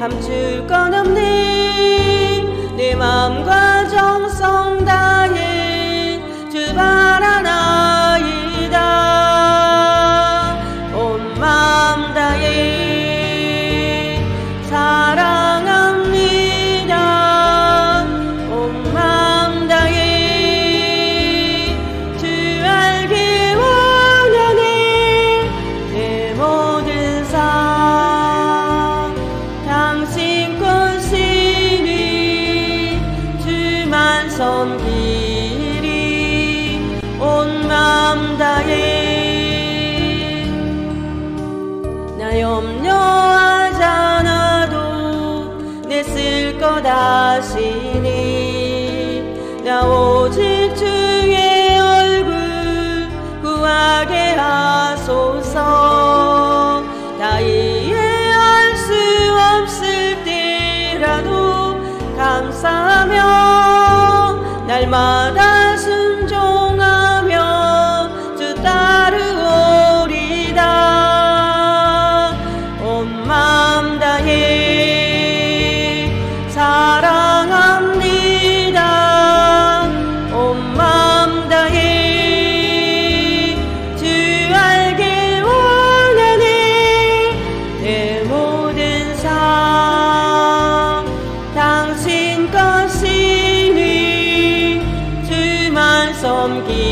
감출 건 없는 내 마음과 정성 다해 출발하나이다. 온맘 다해 사랑합니다. 온맘 다해 주 알기 원하네. 내 모든 삶 당신 꽃이니 주만 섬기리. 온맘 다해 나 염려하지 않아도 내 쓸 것 아시니 나 오직 주의 얼굴 구하게 하소서. 나 이해할 수 없을지라도 감사하며 날마다 순종하며 주 따르오리다. 온맘 다해 사랑합니다. 온맘 다해 주 알길 원하네. 내 모든 삶 당신 것이니 주만 섬기